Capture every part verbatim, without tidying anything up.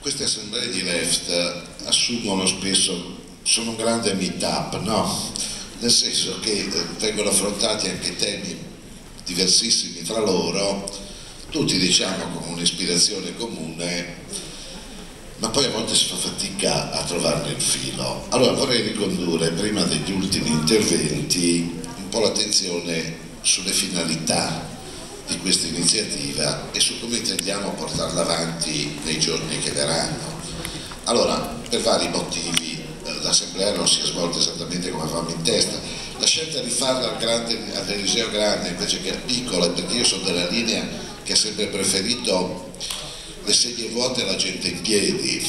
queste assemblee di Left assumono spesso, sono un grande meet-up, no? Nel senso che vengono affrontati anche temi diversissimi tra loro, tutti diciamo con un'ispirazione comune, ma poi a volte si fa fatica a trovarne il filo. Allora vorrei ricondurre, prima degli ultimi interventi, un po' l'attenzione sulle finalità di questa iniziativa e su come intendiamo portarla avanti nei giorni che verranno. Allora, per vari motivi l'assemblea non si è svolta esattamente come avevamo in testa. La scelta di farla al grande, all'Eliseo Grande invece che al piccolo, perché io sono della linea che ha sempre preferito le sedie vuote e la gente in piedi,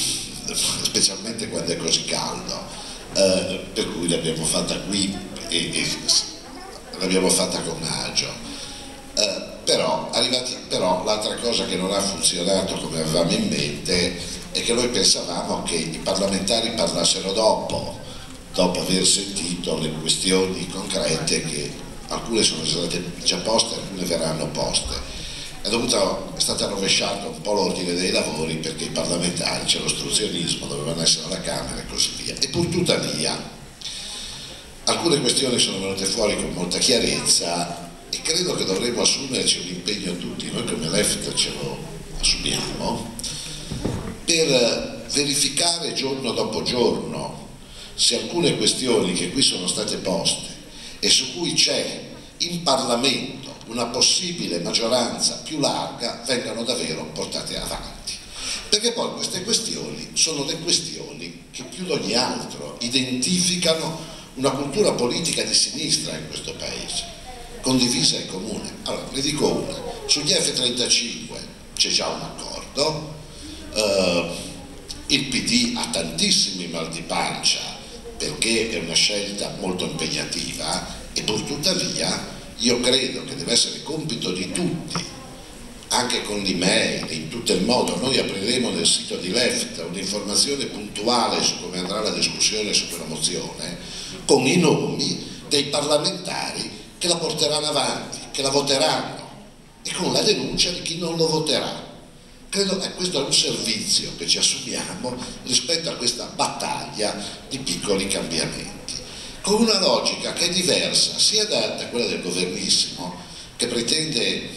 specialmente quando è così caldo, eh, per cui l'abbiamo fatta qui e, e l'abbiamo fatta con agio. Eh, però, arrivati, però l'altra cosa che non ha funzionato come avevamo in mente è che noi pensavamo che i parlamentari parlassero dopo, dopo aver sentito le questioni concrete, che alcune sono state già poste, alcune verranno poste. È, dovuta, è stata rovesciata un po' l'ordine dei lavori perché i parlamentari, c'è l'ostruzionismo, dovevano essere alla Camera e così via. E pur tuttavia alcune questioni sono venute fuori con molta chiarezza e credo che dovremmo assumerci un impegno tutti, noi come Left ce lo assumiamo, per verificare giorno dopo giorno se alcune questioni che qui sono state poste e su cui c'è in Parlamento una possibile maggioranza più larga vengano davvero portate avanti, perché poi queste questioni sono le questioni che più di ogni altro identificano una cultura politica di sinistra in questo paese, condivisa e comune. Allora, ne dico una, sugli F trentacinque c'è già un accordo, eh, il P D ha tantissimi mal di pancia perché è una scelta molto impegnativa e pur tuttavia io credo che deve essere compito di tutti, anche con l'email, in tutto il modo. Noi apriremo nel sito di Left un'informazione puntuale su come andrà la discussione su quella mozione, con i nomi dei parlamentari che la porteranno avanti, che la voteranno, e con la denuncia di chi non lo voterà. Credo che questo è un servizio che ci assumiamo rispetto a questa battaglia di piccoli cambiamenti, con una logica che è diversa sia da, da quella del governissimo, che pretende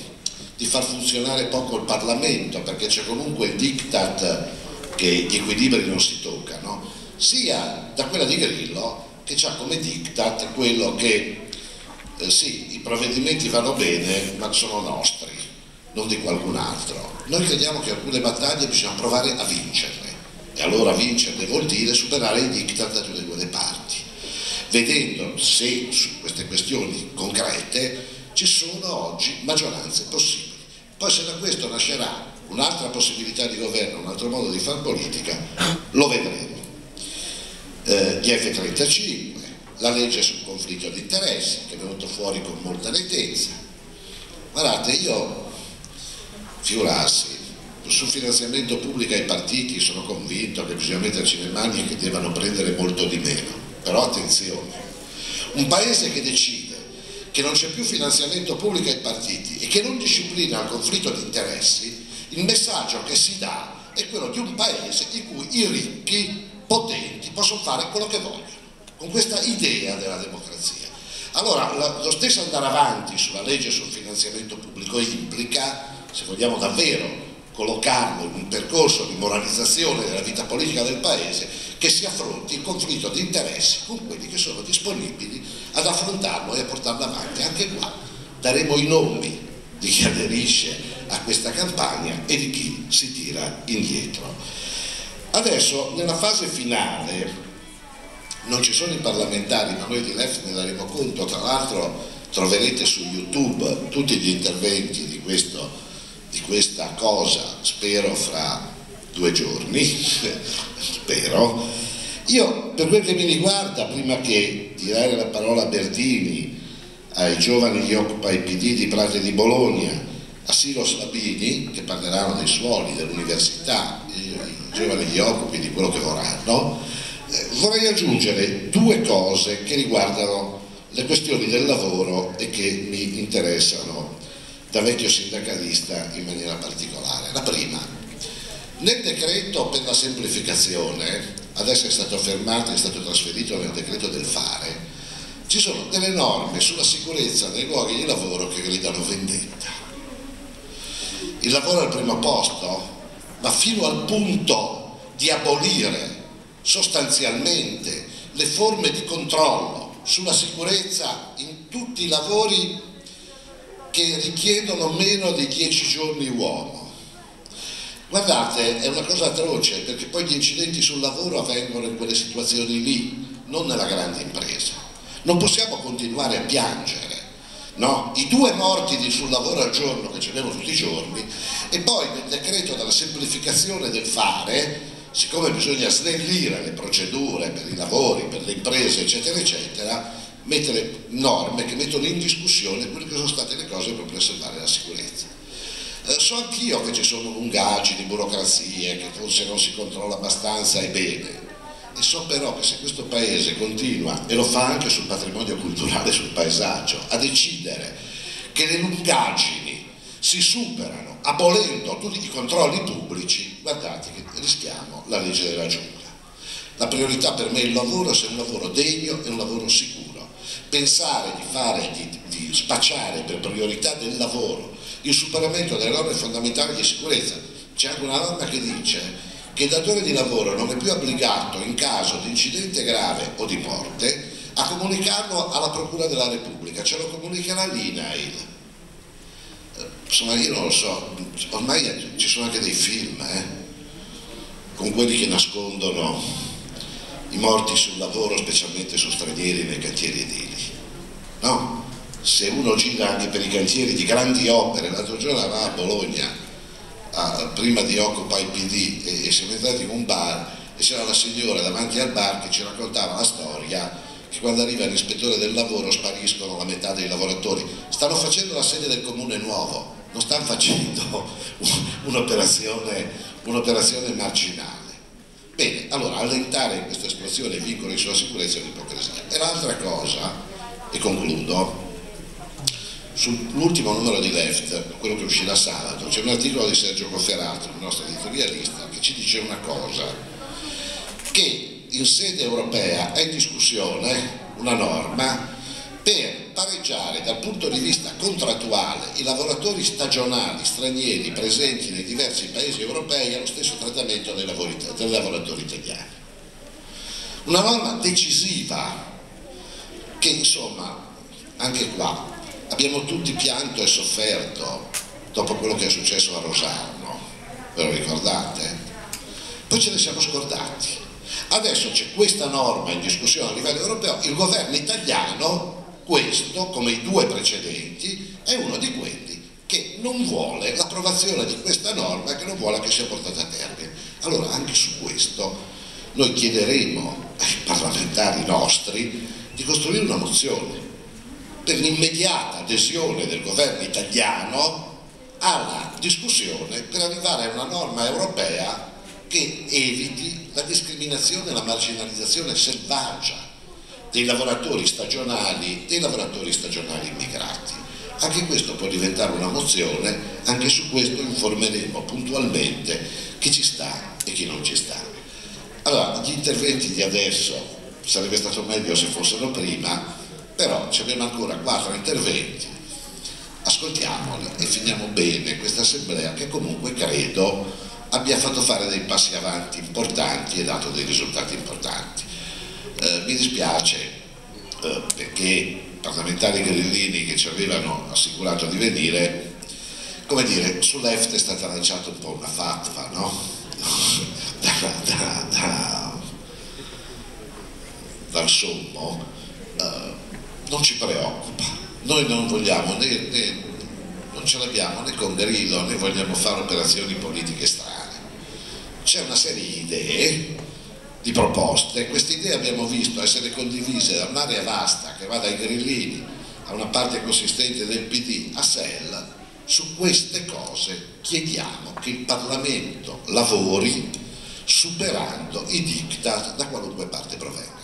di far funzionare poco il Parlamento perché c'è comunque il diktat che gli equilibri non si toccano, sia da quella di Grillo, che ha come diktat quello che eh, sì, i provvedimenti vanno bene ma sono nostri, non di qualcun altro. Noi crediamo che alcune battaglie bisogna provare a vincerle, e allora vincerle vuol dire superare i diktat da tutte e due le parti, vedendo se su queste questioni concrete ci sono oggi maggioranze possibili. Poi se da questo nascerà un'altra possibilità di governo, un altro modo di far politica, lo vedremo. Eh, gli F trentacinque, la legge sul conflitto di interessi, che è venuto fuori con molta nettezza. Guardate, io figurassi, sul finanziamento pubblico ai partiti sono convinto che bisogna metterci le mani e che devono prendere molto di meno. Però attenzione, un paese che decide che non c'è più finanziamento pubblico ai partiti e che non disciplina il conflitto di interessi, il messaggio che si dà è quello di un paese in cui i ricchi, potenti, possono fare quello che vogliono, con questa idea della democrazia. Allora, lo stesso andare avanti sulla legge sul finanziamento pubblico implica, se vogliamo davvero collocarlo in un percorso di moralizzazione della vita politica del paese, che si affronti il conflitto di interessi con quelli che sono disponibili ad affrontarlo e a portarlo avanti. Anche qua daremo i nomi di chi aderisce a questa campagna e di chi si tira indietro. Adesso, nella fase finale, non ci sono i parlamentari, ma noi di Left ne daremo conto. Tra l'altro troverete su YouTube tutti gli interventi di questo di questa cosa, spero fra due giorni, spero. Io, per quel che mi riguarda, prima che tirare la parola a Bertini, ai giovani che occupa il P D di Prate di Bologna, a Sylos Labini, che parleranno dei suoli, dell'università, i giovani che occupi di quello che vorranno, eh, vorrei aggiungere due cose che riguardano le questioni del lavoro e che mi interessano da vecchio sindacalista in maniera particolare. La prima, Nel decreto per la semplificazione, adesso è stato fermato e è stato trasferito nel decreto del fare, ci sono delle norme sulla sicurezza nei luoghi di lavoro che gridano vendetta. Il lavoro al primo posto, ma fino al punto di abolire sostanzialmente le forme di controllo sulla sicurezza in tutti i lavori che richiedono meno di dieci giorni uomo. Guardate, è una cosa atroce, perché poi gli incidenti sul lavoro avvengono in quelle situazioni lì, non nella grande impresa. Non possiamo continuare a piangere, no? I due morti di sul lavoro al giorno che ce l'abbiamo tutti i giorni, e poi nel decreto della semplificazione del fare, siccome bisogna snellire le procedure per i lavori, per le imprese, eccetera, eccetera, mettere norme che mettono in discussione quelle che sono state le cose per preservare la sicurezza. Eh, so anch'io che ci sono lungaggini, burocrazie, che forse non si controlla abbastanza e bene. E so però che se questo Paese continua, e lo fa anche sul patrimonio culturale, sul paesaggio, a decidere che le lungaggini si superano abolendo tutti i controlli pubblici, guardate che rischiamo la legge della giungla. La priorità per me è il lavoro, se è un lavoro degno e un lavoro sicuro. Pensare di fare, di, di spacciare per priorità del lavoro il superamento delle norme fondamentali di sicurezza, c'è anche una norma che dice che il datore di lavoro non è più obbligato, in caso di incidente grave o di morte, a comunicarlo alla Procura della Repubblica, ce lo comunicherà l'I N A I L. Insomma, io non lo so, ormai ci sono anche dei film eh? con quelli che nascondono i morti sul lavoro, specialmente su stranieri nei cantieri edili. No? Se uno gira anche per i cantieri di grandi opere, l'altro giorno va a Bologna, Ah, prima di Occupy P D, e, e siamo entrati in un bar e c'era la signora davanti al bar che ci raccontava la storia che quando arriva l'ispettore del lavoro spariscono la metà dei lavoratori. Stanno facendo la sede del comune nuovo, non stanno facendo un'operazione un'operazione marginale. Bene, allora allentare questa esplosione e vincoli sulla sicurezza è un'ipocrisia. E l'altra cosa, e concludo, sull'ultimo numero di Left, quello che uscirà sabato, c'è un articolo di Sergio Cofferato, il nostro editorialista, che ci dice una cosa, che in sede europea è in discussione una norma per pareggiare dal punto di vista contrattuale i lavoratori stagionali stranieri presenti nei diversi paesi europei allo stesso trattamento dei, lavori, dei lavoratori italiani. Una norma decisiva che, insomma, anche qua abbiamo tutti pianto e sofferto dopo quello che è successo a Rosarno, ve lo ricordate? Poi ce ne siamo scordati. Adesso c'è questa norma in discussione a livello europeo, il governo italiano, questo come i due precedenti, è uno di quelli che non vuole l'approvazione di questa norma e che non vuole che sia portata a termine. Allora anche su questo noi chiederemo ai parlamentari nostri di costruire una mozione per l'immediata adesione del governo italiano alla discussione per arrivare a una norma europea che eviti la discriminazione e la marginalizzazione selvaggia dei lavoratori stagionali, dei lavoratori stagionali immigrati. Anche questo può diventare una mozione, anche su questo informeremo puntualmente chi ci sta e chi non ci sta. Allora, gli interventi di adesso sarebbe stato meglio se fossero prima, però ci abbiamo ancora quattro interventi, ascoltiamoli e finiamo bene questa assemblea che comunque credo abbia fatto fare dei passi avanti importanti e dato dei risultati importanti. Eh, mi dispiace eh, perché i parlamentari grillini che ci avevano assicurato di venire, come dire, sull'E F T è stata lanciata un po' una fatwa, no? da, da, da, dal sommo. Eh, Non ci preoccupa, noi non vogliamo, né, né, non ce l'abbiamo né con Grillo né vogliamo fare operazioni politiche strane. C'è una serie di idee, di proposte, queste idee abbiamo visto essere condivise da un'area vasta che va dai grillini a una parte consistente del P D a Sel. Su queste cose chiediamo che il Parlamento lavori superando i diktat da qualunque parte provenga.